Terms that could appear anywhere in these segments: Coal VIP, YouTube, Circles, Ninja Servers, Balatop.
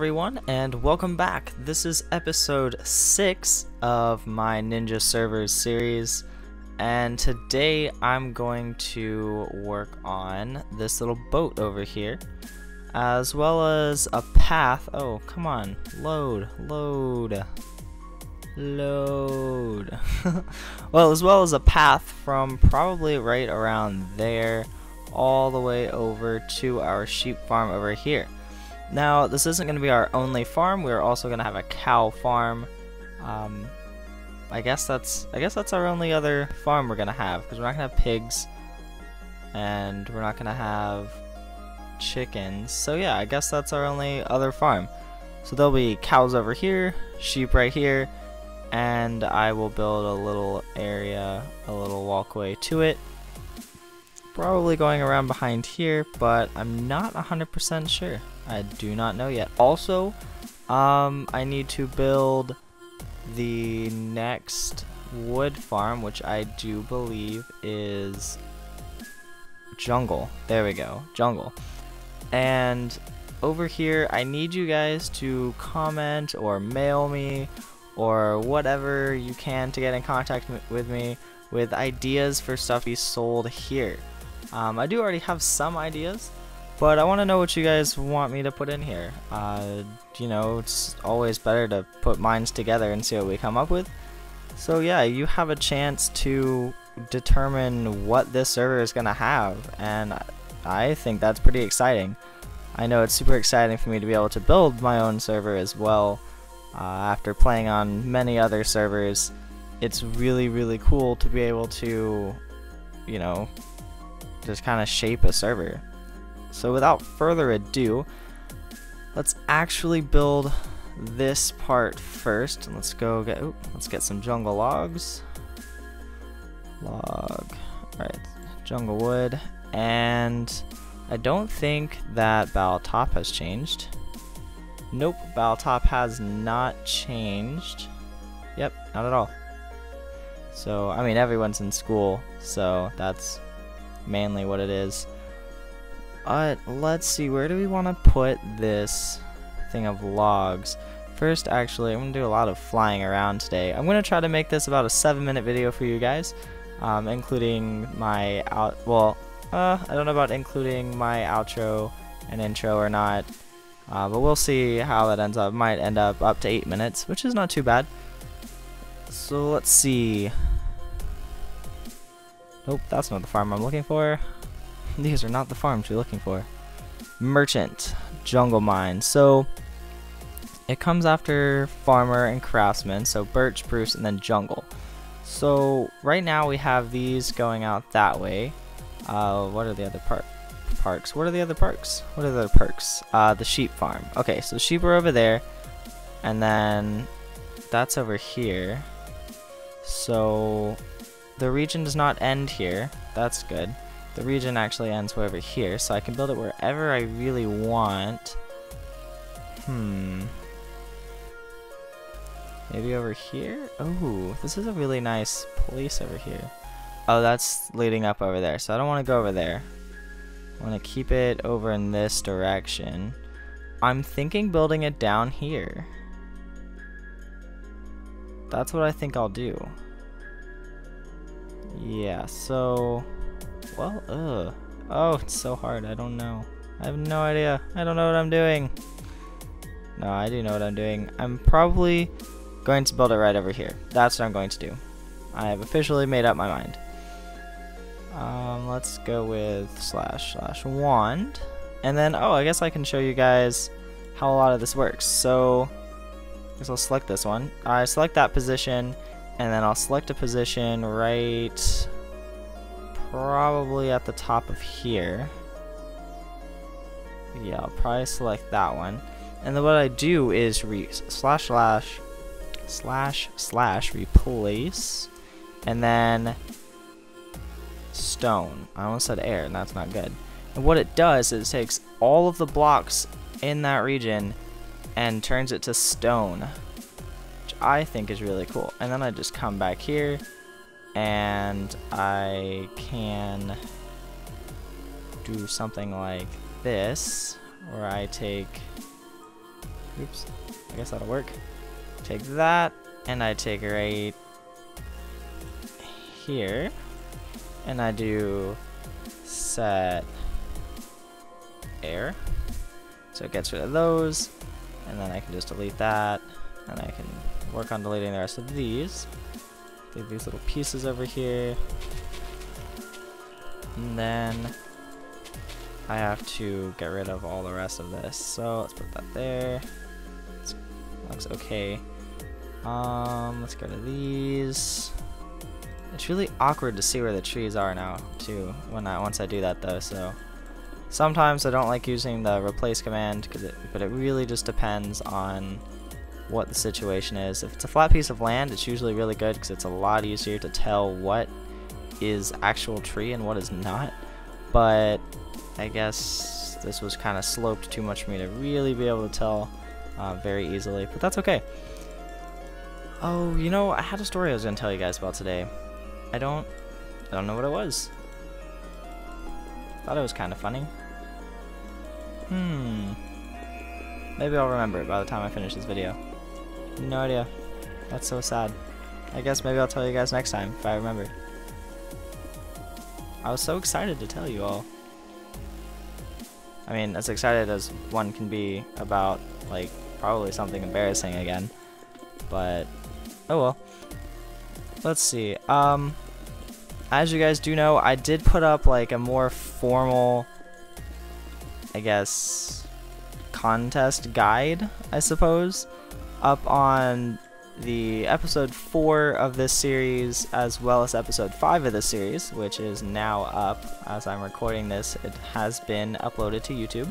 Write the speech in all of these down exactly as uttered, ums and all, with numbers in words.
everyone, and welcome back. This is episode six of my Ninja Servers series, and today I'm going to work on this little boat over here, as well as a path. Oh, come on, load, load, load. Well, as well as a path from probably right around there all the way over to our sheep farm over here. Now, this isn't going to be our only farm. We're also going to have a cow farm. Um, I guess that's I guess that's our only other farm we're going to have, because we're not going to have pigs, and we're not going to have chickens. So yeah, I guess that's our only other farm. So there'll be cows over here, sheep right here, and I will build a little area, a little walkway to it. Probably going around behind here, but I'm not one hundred percent sure. I do not know yet. Also, um, I need to build the next wood farm, which I do believe is jungle. There we go, jungle. And over here, I need you guys to comment or mail me or whatever you can to get in contact with me with ideas for stuff to be sold here. Um, I do already have some ideas, but I want to know what you guys want me to put in here. Uh, you know, it's always better to put minds together and see what we come up with. So yeah, you have a chance to determine what this server is going to have, and I think that's pretty exciting. I know it's super exciting for me to be able to build my own server as well. Uh, after playing on many other servers, it's really, really cool to be able to, you know, just kind of shape a server. So without further ado, let's actually build this part first. Let's go get ooh, let's get some jungle logs. Log, alright, jungle wood, and I don't think that Balatop has changed. Nope, Balatop has not changed. Yep, not at all. So I mean, everyone's in school, so that's mainly what it is. Uh, let's see, where do we want to put this thing of logs? First, actually, I'm going to do a lot of flying around today. I'm going to try to make this about a seven minute video for you guys, um, including my out, well, uh, I don't know about including my outro and intro or not, uh, but we'll see how that ends up. Might end up up to eight minutes, which is not too bad. So let's see. Nope, that's not the farm I'm looking for. These are not the farms you're looking for. Merchant, jungle mine. So it comes after farmer and craftsman, so birch, spruce, and then jungle. So right now we have these going out that way. Uh, what are the other par parks? What are the other parks? What are the other parks? Uh, the sheep farm. Okay, so sheep are over there, and then that's over here. So the region does not end here. That's good. The region actually ends way over here, so I can build it wherever I really want. Hmm. Maybe over here? Oh, this is a really nice place over here. Oh, that's leading up over there, so I don't want to go over there. I want to keep it over in this direction. I'm thinking building it down here. That's what I think I'll do. Yeah, so... well, ugh. Oh, it's so hard. I don't know. I have no idea. I don't know what I'm doing. No, I do know what I'm doing. I'm probably going to build it right over here. That's what I'm going to do. I have officially made up my mind. Um, let's go with slash slash wand. And then, oh, I guess I can show you guys how a lot of this works. So, I guess I'll select this one. I select that position, and then I'll select a position right... probably at the top of here. Yeah, I'll probably select that one. And then what I do is re slash slash slash slash replace, and then stone. I almost said air, and that's not good. And what it does is it takes all of the blocks in that region and turns it to stone, which I think is really cool. And then I just come back here, and I can do something like this, where I take Oops. I guess that'll work. Take that, and I take right here, and I do set air. So it gets rid of those, and then I can just delete that, and I can work on deleting the rest of these. Leave these little pieces over here. And then I have to get rid of all the rest of this. So let's put that there. It's, looks okay. Um, let's go to these. It's really awkward to see where the trees are now, too. When I once I do that though, so sometimes I don't like using the replace command, because it, but it really just depends on what the situation is. If it's a flat piece of land, it's usually really good because it's a lot easier to tell what is actual tree and what is not. But I guess this was kind of sloped too much for me to really be able to tell uh, very easily, but that's okay. Oh, you know, I had a story I was gonna tell you guys about today. I don't I don't know what it was. Thought it was kind of funny. Hmm. Maybe I'll remember it by the time I finish this video. No idea. That's so sad. I guess maybe I'll tell you guys next time if I remember. I was so excited to tell you all. I mean, as excited as one can be about, like, probably something embarrassing again. But, oh well. Let's see. Um, as you guys do know, I did put up, like, a more formal, I guess, contest guide, I suppose, up on the episode four of this series, as well as episode five of this series, which is now up. As I'm recording this, it has been uploaded to YouTube,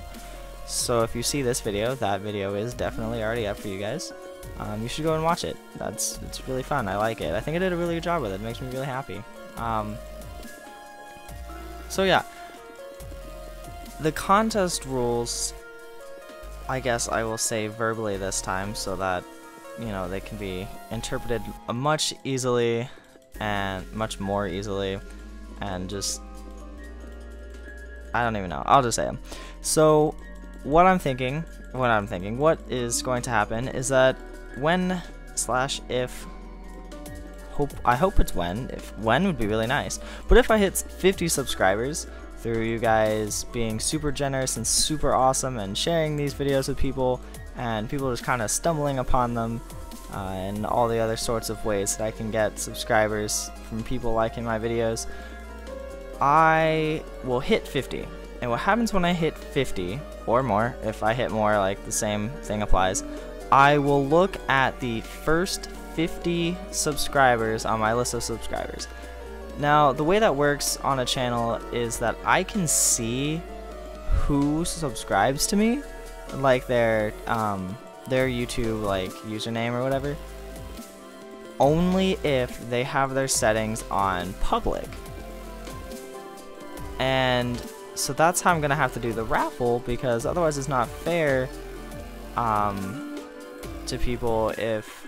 so if you see this video, that video is definitely already up for you guys. Um, you should go and watch it. That's it's really fun. I like it. I think I did a really good job with it. It makes me really happy. Um, so yeah, the contest rules, I guess I will say verbally this time so that, you know, they can be interpreted much easily and much more easily, and just, I don't even know, I'll just say them. So what I'm thinking, what I'm thinking, what is going to happen is that when slash if, hope, I hope it's when, if when would be really nice, but if I hit fifty subscribers, through you guys being super generous and super awesome and sharing these videos with people and people just kind of stumbling upon them uh, and all the other sorts of ways that I can get subscribers from people liking my videos, I will hit fifty. And what happens when I hit fifty or more, if I hit more, like the same thing applies, I will look at the first fifty subscribers on my list of subscribers. Now, the way that works on a channel is that I can see who subscribes to me, like their um, their YouTube like username or whatever, only if they have their settings on public. And so that's how I'm gonna have to do the raffle, because otherwise it's not fair um, to people if,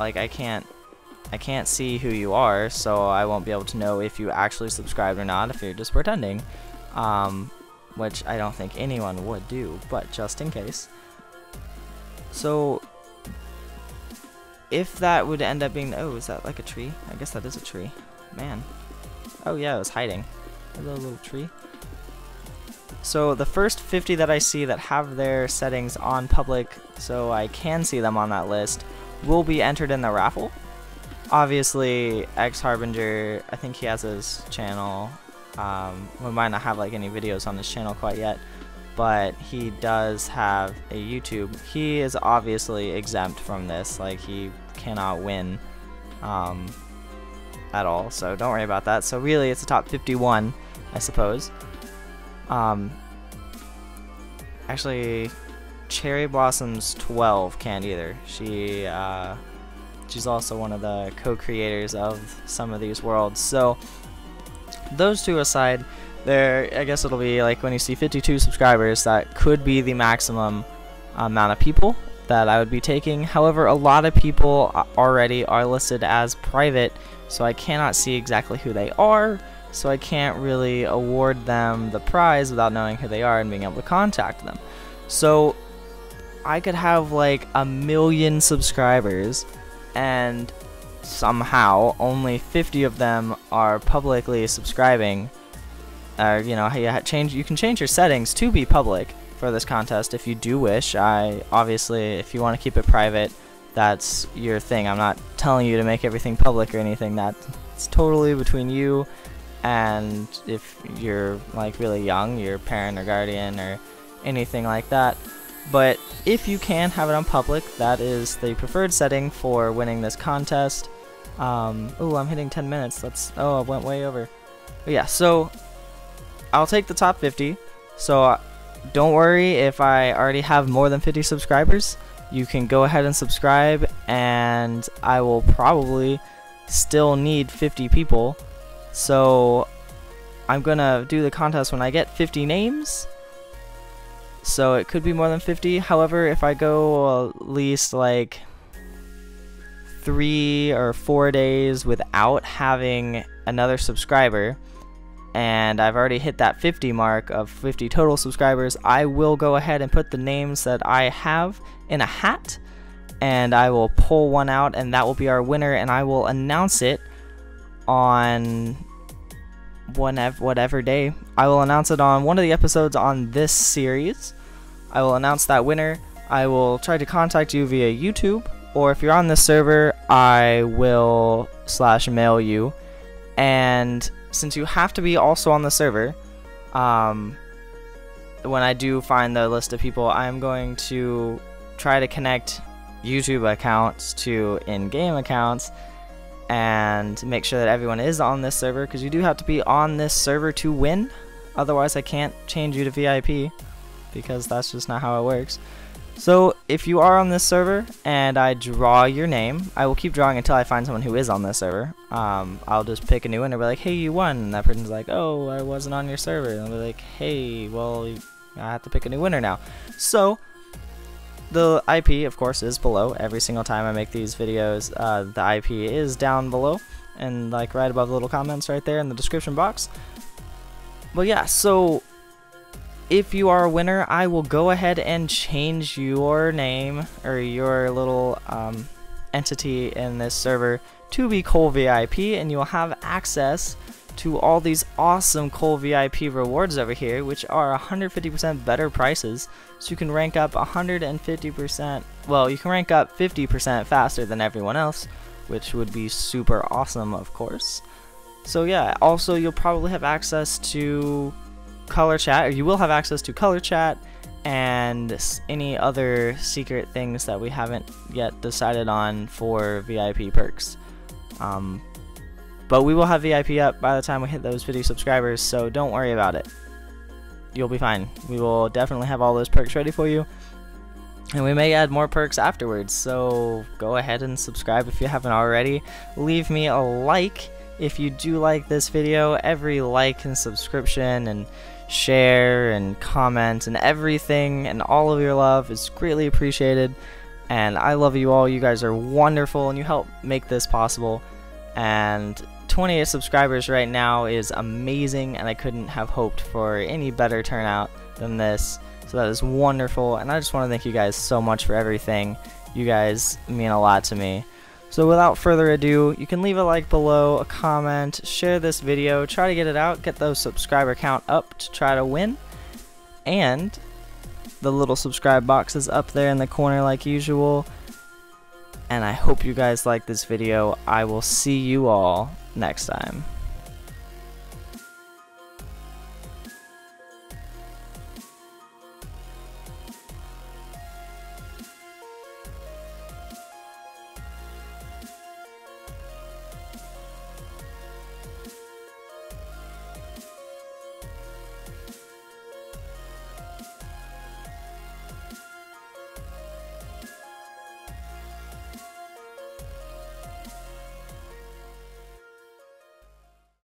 like, I can't. I can't see who you are, so I won't be able to know if you actually subscribed or not, if you're just pretending, um, which I don't think anyone would do, but just in case. So if that would end up being, oh, is that like a tree? I guess that is a tree, man. Oh yeah, it was hiding, a little, little tree. So the first fifty that I see that have their settings on public, so I can see them on that list, will be entered in the raffle. Obviously, X Harbinger, I think he has his channel. Um, we might not have like any videos on his channel quite yet, but he does have a YouTube. He is obviously exempt from this; like, he cannot win um, at all. So don't worry about that. So really, it's the top fifty-one, I suppose. Um, actually, Cherry Blossoms twelve can't either. She. Uh, She's also one of the co-creators of some of these worlds. So those two aside, there, I guess it'll be like when you see fifty-two subscribers, that could be the maximum amount of people that I would be taking. However, a lot of people already are listed as private, so I cannot see exactly who they are, so I can't really award them the prize without knowing who they are and being able to contact them. So I could have like a million subscribers and somehow only fifty of them are publicly subscribing. Or, you know, you change you can change your settings to be public for this contest if you do wish. I obviously, if you want to keep it private, that's your thing. I'm not telling you to make everything public or anything. That's totally between you and, if you're like really young, your parent or guardian or anything like that. But if you can have it on public, that is the preferred setting for winning this contest. Um, oh, I'm hitting ten minutes. That's oh, I went way over. But yeah, so I'll take the top fifty. So don't worry if I already have more than fifty subscribers. You can go ahead and subscribe, and I will probably still need fifty people. So I'm gonna do the contest when I get fifty names. So it could be more than fifty. However, if I go at least like three or four days without having another subscriber, and I've already hit that fifty mark of fifty total subscribers, I will go ahead and put the names that I have in a hat, and I will pull one out, and that will be our winner, and I will announce it on whenever, whatever day. I will announce it on one of the episodes on this series. I will announce that winner. I will try to contact you via YouTube, or if you're on this server, I will slash mail you. And since you have to be also on the server, um, when I do find the list of people, I'm going to try to connect YouTube accounts to in-game accounts and make sure that everyone is on this server, because you do have to be on this server to win. Otherwise, I can't change you to V I P, because that's just not how it works. So if you are on this server and I draw your name, I will keep drawing until I find someone who is on this server. Um, I'll just pick a new one and be like, hey, you won. And that person's like, oh, I wasn't on your server. And I'll be like, hey, well, I have to pick a new winner now. So the I P, of course, is below. Every single time I make these videos, uh, the I P is down below and like right above the little comments right there in the description box. But yeah, so if you are a winner, I will go ahead and change your name or your little um, entity in this server to be Coal V I P, and you will have access to all these awesome Coal V I P rewards over here, which are one hundred fifty percent better prices. So you can rank up one hundred fifty percent, well, you can rank up fifty percent faster than everyone else, which would be super awesome, of course. So yeah, also you'll probably have access to color chat, or you will have access to color chat and any other secret things that we haven't yet decided on for V I P perks. Um, but we will have V I P up by the time we hit those fifty subscribers, so don't worry about it. You'll be fine. We will definitely have all those perks ready for you, and we may add more perks afterwards, so go ahead and subscribe if you haven't already. Leave me a like if you do like this video. Every like and subscription and share and comment and everything and all of your love is greatly appreciated, and I love you all. You guys are wonderful, and you help make this possible, and twenty-eight subscribers right now is amazing, and I couldn't have hoped for any better turnout than this, so that is wonderful, and I just want to thank you guys so much for everything. You guys mean a lot to me. So without further ado, you can leave a like below, a comment, share this video, try to get it out, get those subscriber count up to try to win, and the little subscribe box is up there in the corner like usual, and I hope you guys like this video. I will see you all next time.